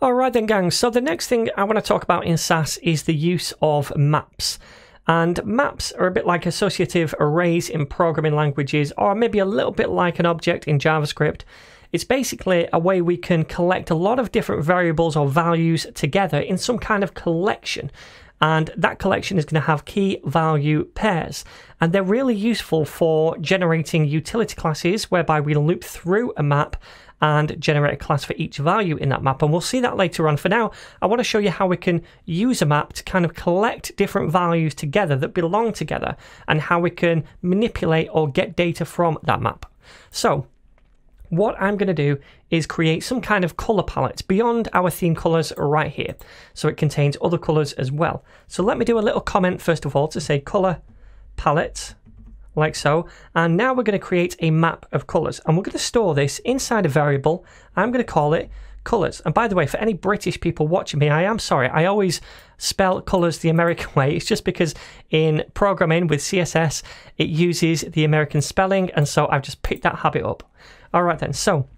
Alright then, gang, so the next thing I want to talk about in Sass is the use of maps. And maps are a bit like associative arrays in programming languages, or maybe a little bit like an object in JavaScript. It's basically a way we can collect a lot of different variables or values together in some kind of collection. And that collection is going to have key value pairs. And they're really useful for generating utility classes, whereby we loop through a map and generate a class for each value in that map, and we'll see that later on. For now, I want to show you how we can use a map to kind of collect different values together that belong together, and how we can manipulate or get data from that map. So what I'm going to do is create some kind of color palette beyond our theme colors right here, so it contains other colors as well. So let me do a little comment first of all to say color palette, like so, and now we're going to create a map of colors, and we're going to store this inside a variable. I'm going to call it colors. And by the way, for any British people watching me, I am sorry, I always spell colors the American way. It's just because in programming with CSS it uses the American spelling, and so I've just picked that habit up. Alright then, so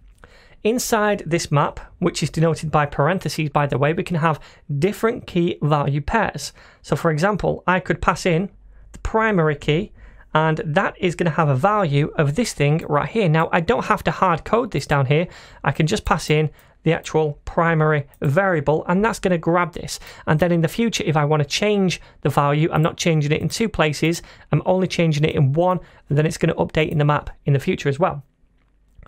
inside this map, which is denoted by parentheses by the way, we can have different key value pairs. So for example, I could pass in the primary key, and that is going to have a value of this thing right here. Now, I don't have to hard code this down here. I can just pass in the actual primary variable, and that's going to grab this. And then in the future, if I want to change the value, I'm not changing it in two places, I'm only changing it in one, and then it's going to update in the map in the future as well.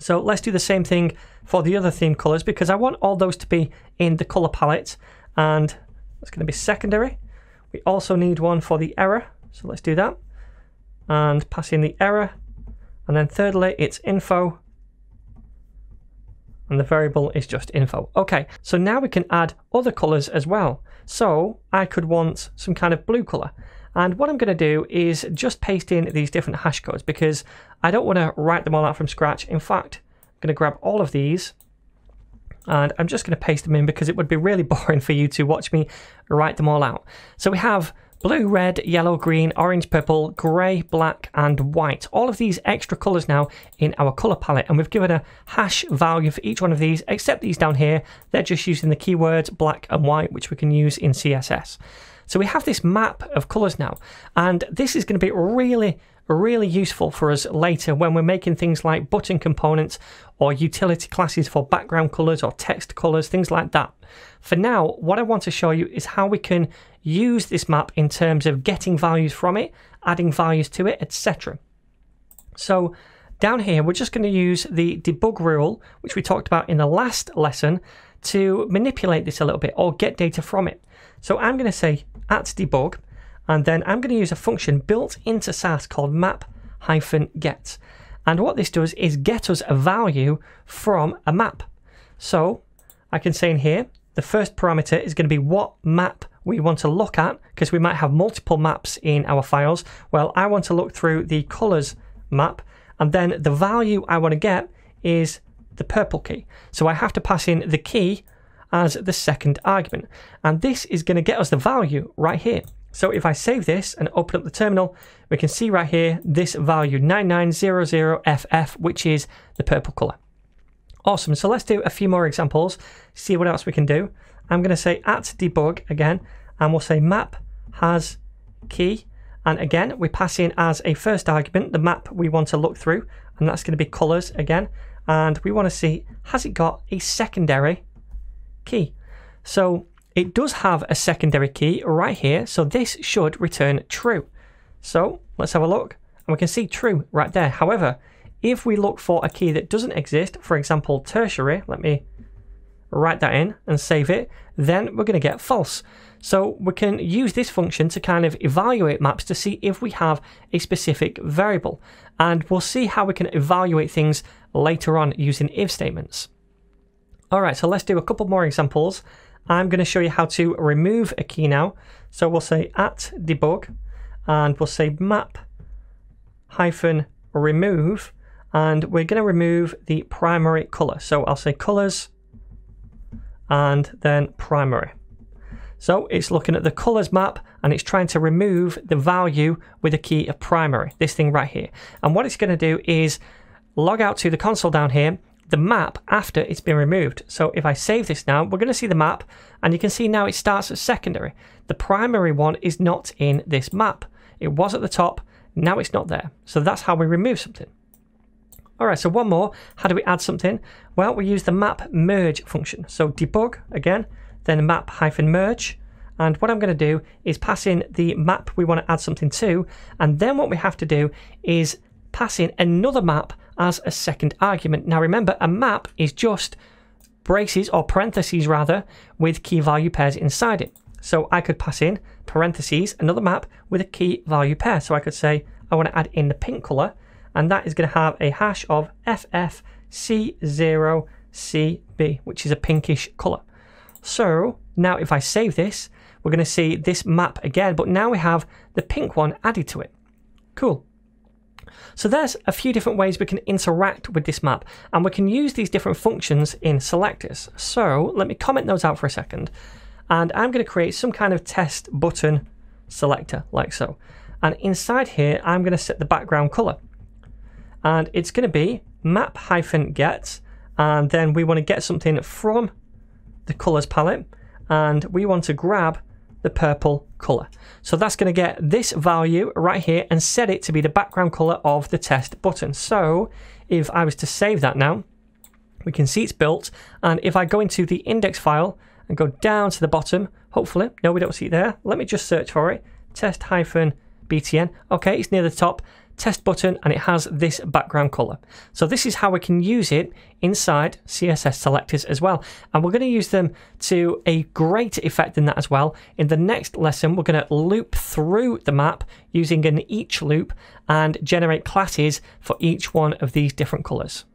So let's do the same thing for the other theme colors, because I want all those to be in the color palette, and that's going to be secondary. We also need one for the error, so let's do that. And pass in the error, and then thirdly it's info, and the variable is just info. Okay, so now we can add other colors as well. So I could want some kind of blue color, and what I'm going to do is just paste in these different hash codes, because I don't want to write them all out from scratch. In fact, I'm going to grab all of these and I'm just going to paste them in, because it would be really boring for you to watch me write them all out. So we have blue, red, yellow, green, orange, purple, grey, black and white. All of these extra colours now in our colour palette, and we've given a hash value for each one of these, except these down here. They're just using the keywords black and white, which we can use in CSS. So we have this map of colours now, and this is going to be really useful for us later when we're making things like button components or utility classes for background colours or text colours, things like that. For now, what I want to show you is how we can use this map in terms of getting values from it, adding values to it, etc. So down here, we're just going to use the debug rule, which we talked about in the last lesson, to manipulate this a little bit or get data from it. So I'm going to say @debug, and then I'm going to use a function built into Sass called map-get. And what this does is get us a value from a map. So I can say in here, the first parameter is going to be what map we want to look at, because we might have multiple maps in our files. Well, I want to look through the colors map, and then the value I want to get is the purple key. So I have to pass in the key as the second argument, and this is going to get us the value right here. So if I save this and open up the terminal, we can see right here this value 9900FF, which is the purple color. Awesome, so let's do a few more examples, see what else we can do. I'm going to say @debug again, and we'll say map has key, and again we pass in as a first argument the map we want to look through, and that's going to be colors again, and we want to see has it got a secondary key. So it does have a secondary key right here, so this should return true. So let's have a look, and we can see true right there. However, if we look for a key that doesn't exist, for example tertiary, let me write that in and save it, then we're going to get false. So we can use this function to kind of evaluate maps to see if we have a specific variable, and we'll see how we can evaluate things later on using if statements. Alright, so let's do a couple more examples. I'm going to show you how to remove a key now. So we'll say @debug, and we'll say map-remove, and we're going to remove the primary color. So I'll say colors and then primary. So it's looking at the colors map, and it's trying to remove the value with a key of primary, this thing right here. And what it's going to do is log out to the console down here, the map after it's been removed. So if I save this now, we're going to see the map, and you can see now it starts at secondary. The primary one is not in this map. It was at the top, now it's not there. So that's how we remove something. All right, so one more. How do we add something? Well, we use the map merge function. So debug again, then map hyphen merge. And what I'm going to do is pass in the map we want to add something to. And then what we have to do is pass in another map as a second argument. Now remember, a map is just braces or parentheses rather with key value pairs inside it. So I could pass in parentheses, another map with a key value pair. So I could say I want to add in the pink color, and that is going to have a hash of FFC0CB, which is a pinkish color. So now if I save this, we're going to see this map again, but now we have the pink one added to it. Cool. So there's a few different ways we can interact with this map, and we can use these different functions in selectors. So let me comment those out for a second, and I'm going to create some kind of test button selector like so. And inside here, I'm going to set the background color, and it's going to be map hyphen get, and then we want to get something from the colors palette, and we want to grab the purple color. So that's going to get this value right here and set it to be the background color of the test button. So if I was to save that now, we can see it's built. And if I go into the index file and go down to the bottom, hopefully, no, we don't see it there. Let me just search for it. Test hyphen BTN. Okay, it's near the top. Test button, and it has this background color. So this is how we can use it inside CSS selectors as well, and we're going to use them to a great effect in that as well. In the next lesson, we're going to loop through the map using an each loop and generate classes for each one of these different colors.